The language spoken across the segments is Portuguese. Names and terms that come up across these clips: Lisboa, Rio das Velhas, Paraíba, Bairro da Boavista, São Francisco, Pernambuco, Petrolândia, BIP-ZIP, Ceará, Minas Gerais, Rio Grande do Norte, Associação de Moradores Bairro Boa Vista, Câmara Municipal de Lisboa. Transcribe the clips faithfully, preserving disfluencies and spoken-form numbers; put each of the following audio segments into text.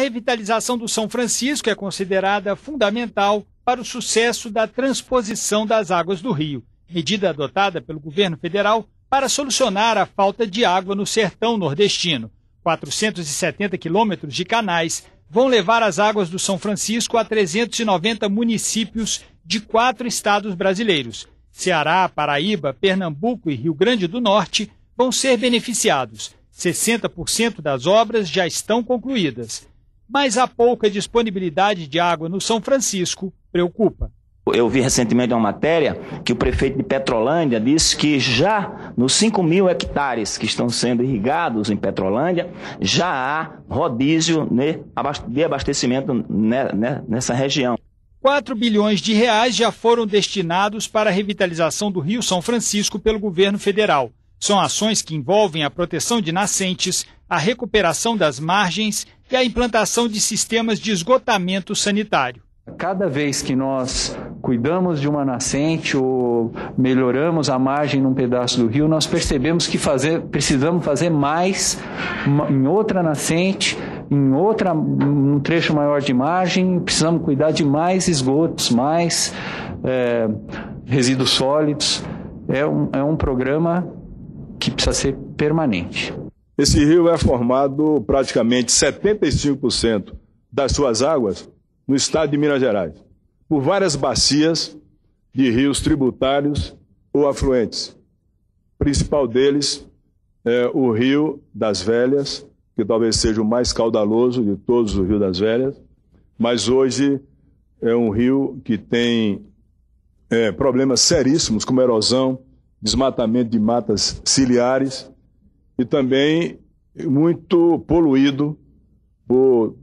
A revitalização do São Francisco é considerada fundamental para o sucesso da transposição das águas do rio, medida adotada pelo governo federal para solucionar a falta de água no sertão nordestino. quatrocentos e setenta quilômetros de canais vão levar as águas do São Francisco a trezentos e noventa municípios de quatro estados brasileiros. Ceará, Paraíba, Pernambuco e Rio Grande do Norte vão ser beneficiados. sessenta por cento das obras já estão concluídas. Mas a pouca disponibilidade de água no São Francisco preocupa. Eu vi recentemente uma matéria que o prefeito de Petrolândia disse que já nos cinco mil hectares que estão sendo irrigados em Petrolândia, já há rodízio de abastecimento nessa região. quatro bilhões de reais já foram destinados para a revitalização do Rio São Francisco pelo governo federal. São ações que envolvem a proteção de nascentes, a recuperação das margens e a implantação de sistemas de esgotamento sanitário. Cada vez que nós cuidamos de uma nascente ou melhoramos a margem num pedaço do rio, nós percebemos que fazer, precisamos fazer mais em outra nascente, em outra, um trecho maior de margem, precisamos cuidar de mais esgotos, mais é, resíduos sólidos. É um, é um programa que precisa ser permanente. Esse rio é formado praticamente setenta e cinco por cento das suas águas no estado de Minas Gerais, por várias bacias de rios tributários ou afluentes. O principal deles é o Rio das Velhas, que talvez seja o mais caudaloso de todos os Rio das Velhas, mas hoje é um rio que tem é, problemas seríssimos, como erosão, desmatamento de matas ciliares e também muito poluído por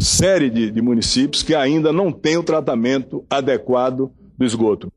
série de, de municípios que ainda não tem o tratamento adequado do esgoto.